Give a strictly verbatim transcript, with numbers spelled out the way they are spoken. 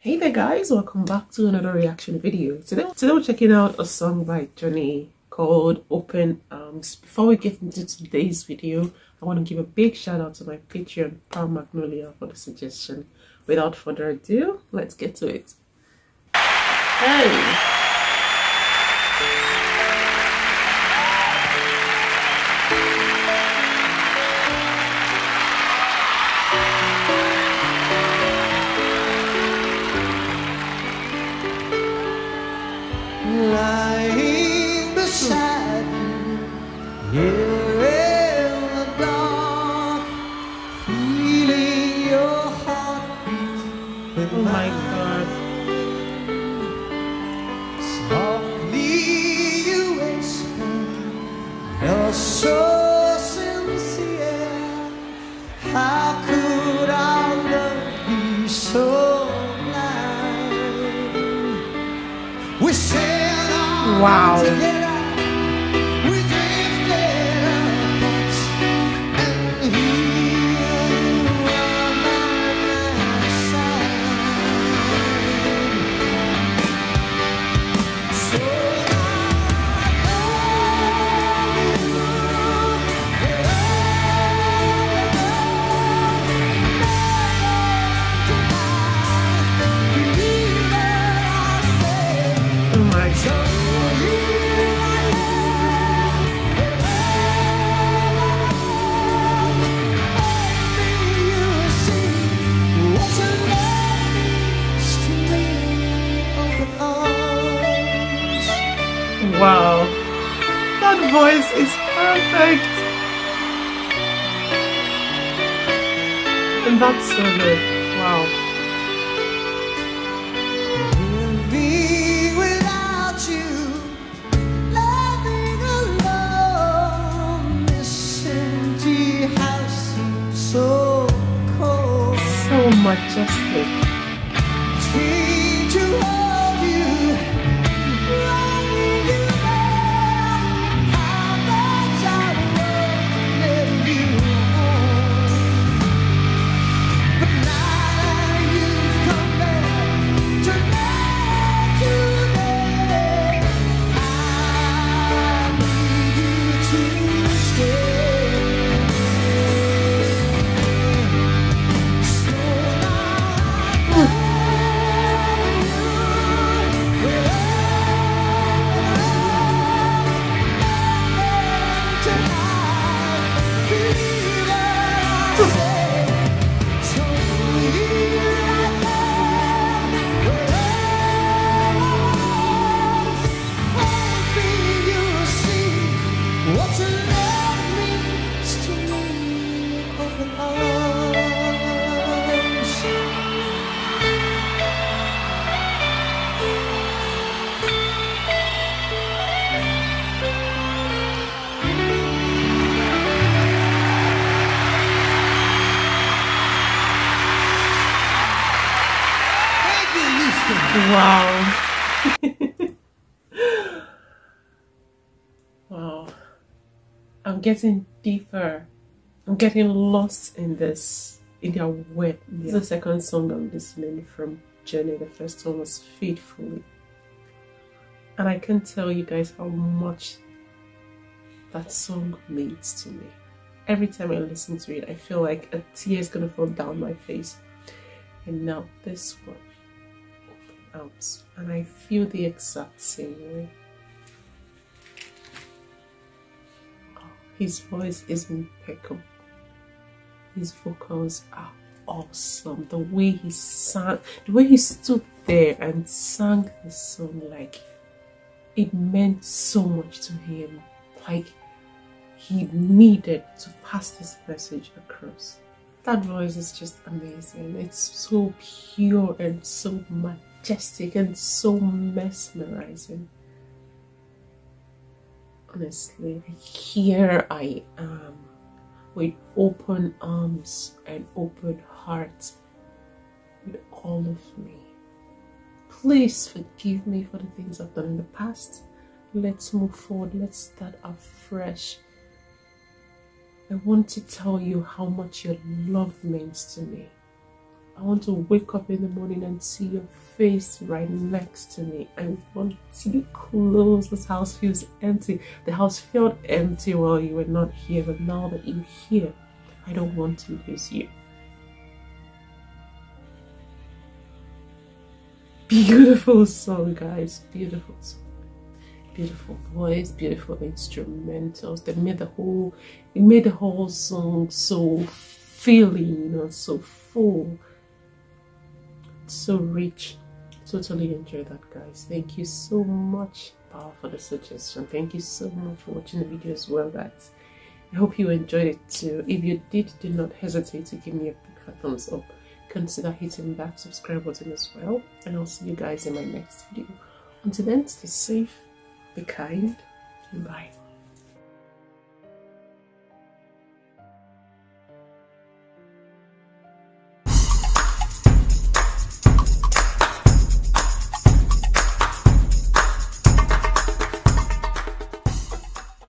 Hey there guys, welcome back to another reaction video. Today, today we're checking out a song by Journey called Open Arms. Before we get into today's video, I want to give a big shout out to my Patreon, Pam Magnolia, for the suggestion. Without further ado, let's get to it. Hey! Lying beside you, here in the dark, feeling your heartbeat with oh my God. Softly you whisper, you're so sincere. How could our love be so blind? We say. Wow. Together, we drifted apart, and you are by my side. So I call you wherever. Believe that I'll stay. Oh my God. Wow, that voice is perfect, and that's so good. Wow. We'll be without you, loving alone. This empty house seems so cold, so majestic. Between two of you. Wow. Wow. I'm getting deeper. I'm getting lost in this, in their web. Yeah. This is the second song I'm listening from Journey. The first one was Faithfully. And I can tell you guys how much that song means to me. Every time I listen to it, I feel like a tear is gonna fall down my face. And now this one. Arms, and I feel the exact same way. Oh, his voice is impeccable. His vocals are awesome. The way he sang, the way he stood there and sang the song, like it meant so much to him. Like he needed to pass this message across. That voice is just amazing. It's so pure and so majestic. Majestic and so mesmerizing. Honestly, here I am with open arms and open hearts, with all of me. Please forgive me for the things I've done in the past. Let's move forward. Let's start afresh. I want to tell you how much your love means to me. I want to wake up in the morning and see your face right next to me. I want to be close. This house feels empty. The house felt empty while you were not here, but now that you're here, I don't want to lose you. Beautiful song, guys. Beautiful song. Beautiful voice, beautiful instrumentals. They made the whole, it made the whole song so feeling, you know, so full, so rich. Totally enjoy that, guys. Thank you so much, Pam, for the suggestion. Thank you so much for watching the video as well, guys. I hope you enjoyed it too. If you did, do not hesitate to give me a big fat thumbs up. Consider hitting that subscribe button as well, and I'll see you guys in my next video. Until then, stay safe, be kind, and bye.